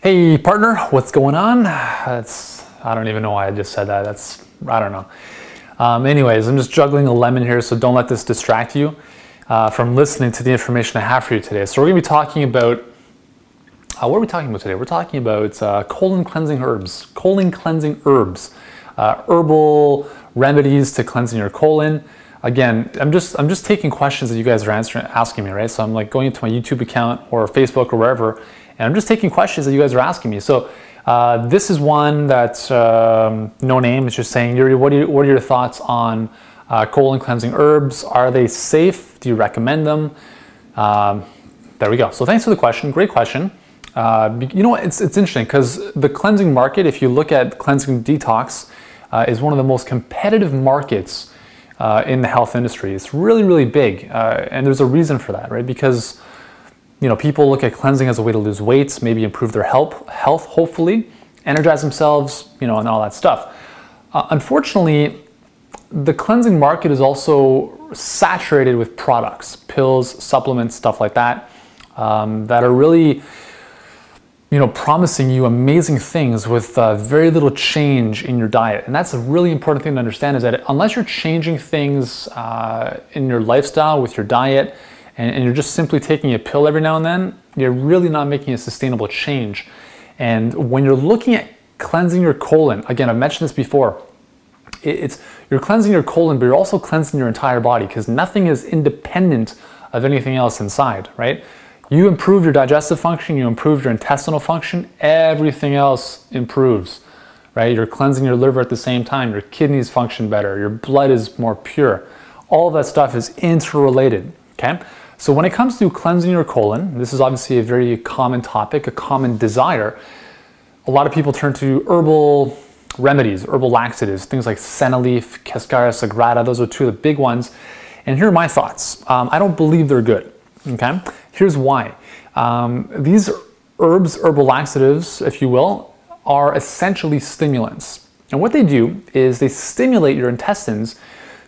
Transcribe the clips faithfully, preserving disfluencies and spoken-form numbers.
Hey partner, what's going on? That's, I don't even know why I just said that. That's, I don't know. Um, anyways, I'm just juggling a lemon here, so don't let this distract you uh, from listening to the information I have for you today. So we're gonna be talking about, uh, what are we talking about today? We're talking about uh, colon cleansing herbs, colon cleansing herbs, uh, herbal remedies to cleansing your colon. Again, I'm just, I'm just taking questions that you guys are answering, asking me, right? So I'm like going into my YouTube account or Facebook or wherever, and I'm just taking questions that you guys are asking me. So uh, this is one that's um, no name. It's just saying, Yuri, what, do you, what are your thoughts on uh, colon cleansing herbs? Are they safe? Do you recommend them? Um, there we go. So thanks for the question. Great question. Uh, you know what? It's, it's interesting because the cleansing market, if you look at cleansing detox, uh, is one of the most competitive markets uh, in the health industry. It's really, really big. Uh, and there's a reason for that, right? Because you know, people look at cleansing as a way to lose weight, maybe improve their health, health hopefully, energize themselves, you know, and all that stuff. Uh, unfortunately, the cleansing market is also saturated with products, pills, supplements, stuff like that, um, that are really, you know, promising you amazing things with uh, very little change in your diet. And that's a really important thing to understand, is that unless you're changing things uh, in your lifestyle with your diet, and you're just simply taking a pill every now and then, you're really not making a sustainable change. And when you're looking at cleansing your colon, again, I've mentioned this before, it's you're cleansing your colon, but you're also cleansing your entire body, because nothing is independent of anything else inside, right? You improve your digestive function, you improve your intestinal function, everything else improves, right? You're cleansing your liver at the same time, your kidneys function better, your blood is more pure. All that stuff is interrelated, okay? So when it comes to cleansing your colon, this is obviously a very common topic, a common desire. A lot of people turn to herbal remedies, herbal laxatives, things like senna leaf, cascara sagrada. Those are two of the big ones. And here are my thoughts. Um, I don't believe they're good, okay? Here's why. Um, these herbs, herbal laxatives, if you will, are essentially stimulants. And what they do is they stimulate your intestines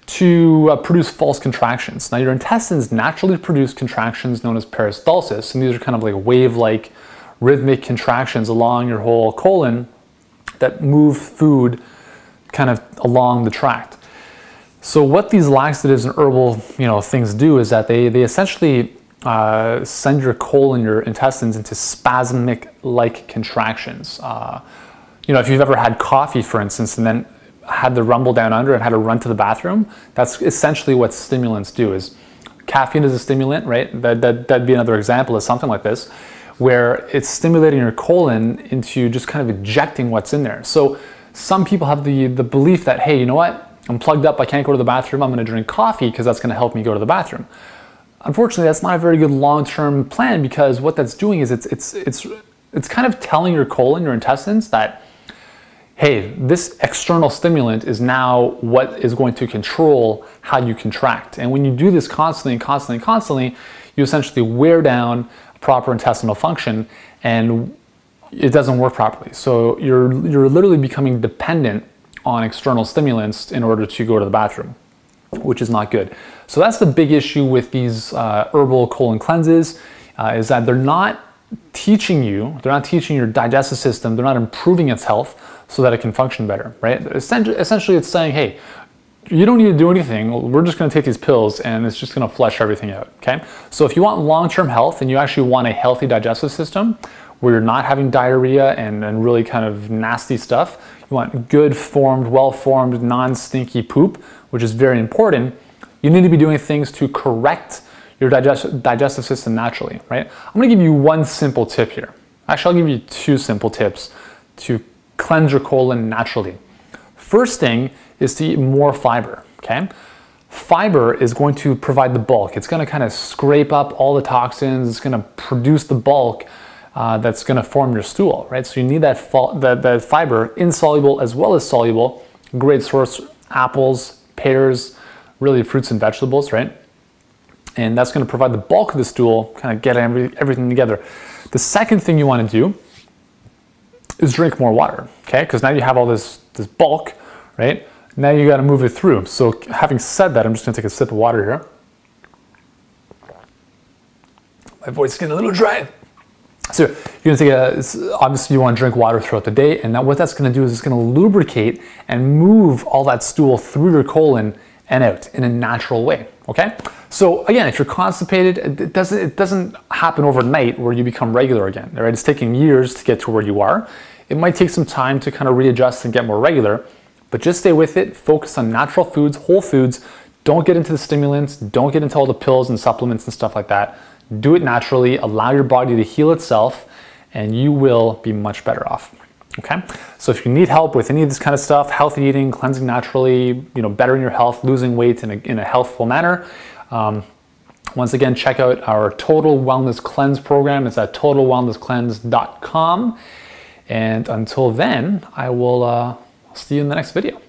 to uh, produce false contractions. Now your intestines naturally produce contractions known as peristalsis, and these are kind of like wave-like rhythmic contractions along your whole colon that move food kind of along the tract. So what these laxatives and herbal you know, things do is that they, they essentially uh, send your colon, your intestines, into spasmic-like contractions. Uh, you know, if you've ever had coffee, for instance, and then had the rumble down under and had to run to the bathroom, that's essentially what stimulants do. Is caffeine is a stimulant, right? That, that, that'd be another example of something like this, where it's stimulating your colon into just kind of ejecting what's in there. So some people have the, the belief that, hey, you know what? I'm plugged up, I can't go to the bathroom, I'm gonna drink coffee because that's gonna help me go to the bathroom. Unfortunately, that's not a very good long-term plan, because what that's doing is it's, it's, it's, it's kind of telling your colon, your intestines, that hey, this external stimulant is now what is going to control how you contract. And when you do this constantly and constantly and constantly, you essentially wear down proper intestinal function, and it doesn't work properly. So you're, you're literally becoming dependent on external stimulants in order to go to the bathroom, which is not good. So that's the big issue with these uh, herbal colon cleanses, uh, is that they're not teaching you, they're not teaching your digestive system, they're not improving its health, so that it can function better, right? Essentially, it's saying, hey, you don't need to do anything. We're just gonna take these pills and it's just gonna flush everything out, okay? So if you want long-term health and you actually want a healthy digestive system where you're not having diarrhea and, and really kind of nasty stuff, you want good formed, well-formed, non-stinky poop, which is very important, you need to be doing things to correct your digest digestive system naturally, right? I'm gonna give you one simple tip here. Actually, I'll give you two simple tips to cleanse your colon naturally. First thing is to eat more fiber, okay? Fiber is going to provide the bulk. It's gonna kind of scrape up all the toxins, it's gonna produce the bulk uh, that's gonna form your stool, right? So you need that, that, that fiber, insoluble as well as soluble, great source, apples, pears, really fruits and vegetables, right? And that's gonna provide the bulk of the stool, kind of get every, everything together. The second thing you wanna do is drink more water, okay? Because now you have all this, this bulk, right? Now you gotta move it through. So having said that, I'm just gonna take a sip of water here. My voice is getting a little dry. So you're gonna take a, obviously you wanna drink water throughout the day, and that, what that's gonna do is it's gonna lubricate and move all that stool through your colon and out in a natural way, okay? So again, if you're constipated, it doesn't, it doesn't happen overnight where you become regular again, right? It's taking years to get to where you are. It might take some time to kind of readjust and get more regular, but just stay with it, focus on natural foods, whole foods, don't get into the stimulants, don't get into all the pills and supplements and stuff like that. Do it naturally, allow your body to heal itself, and you will be much better off, okay? So if you need help with any of this kind of stuff, healthy eating, cleansing naturally, you know, bettering your health, losing weight in a, in a healthful manner, um, once again, check out our Total Wellness Cleanse program. It's at total wellness cleanse dot com. And until then, I will uh, see you in the next video.